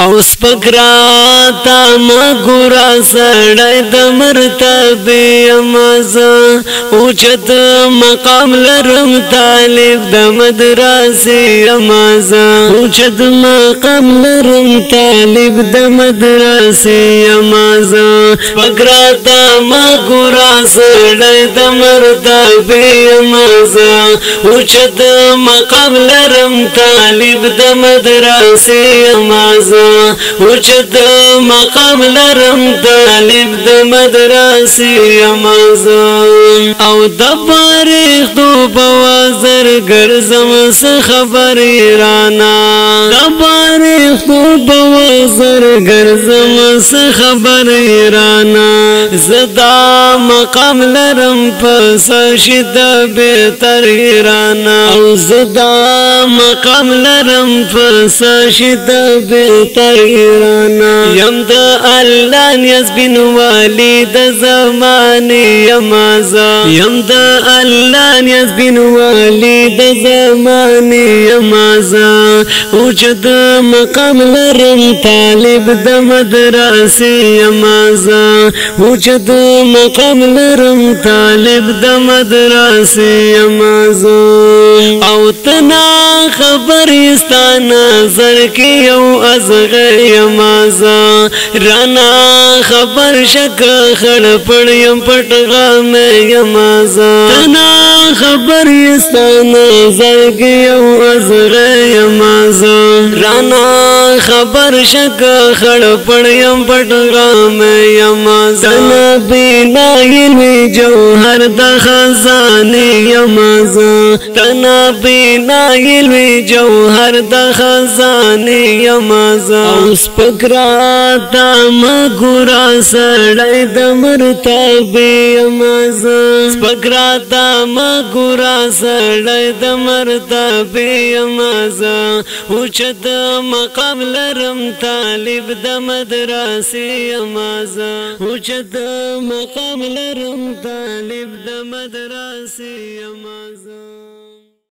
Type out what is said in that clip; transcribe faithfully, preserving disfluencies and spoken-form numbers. اوس پکراتا مګورا سړی د مرتبه مزه اوچت مقام لرم طالب د مدرسې مزه اوچت مقام لرم طالب د مدرسې مزه پکراتا مګورا سړی د مرتبه مزه اوچت مقام لرم طالب د مدرسې مزه اوچت مقام لرم طالب د مدرسې مزه او د بارښت په وزر ګرځم څه خبرې رانا د بارښت په وزر ګرځم څه خبرې رانا زدا مقام لرم په سجد بهتر رانا او زدا مقام لرم په سجد بهتر تیرانا یم د الله نسبین والی د زمانه یمازا یم د الله نسبین والی د زمانه یمازا اوجد مقام لرم طالب د مدرسې یمازا اوجد مقام لرم طالب د مدرسې یمازا او تنا خبرستان نظر کې او غیم ازا رانا خبر شک خړپړ يم پټغه مې يم ازا رانا خبر استان زګ یو ازغه يم ازا رانا خبر شک خړپړ يم پټغه مې يم ازا بنا علم جوهر د خزانه يم ازا تنا بنا علم جوهر د خزانه يم ازا اوس پکراتا مګورا سړی د مرتبه مزه پکراتا مګورا سړی د مرتبه مزه اوچت مقام لرم طالب د مدرسې مزه اوچت مقام لرم طالب د مدرسې مزه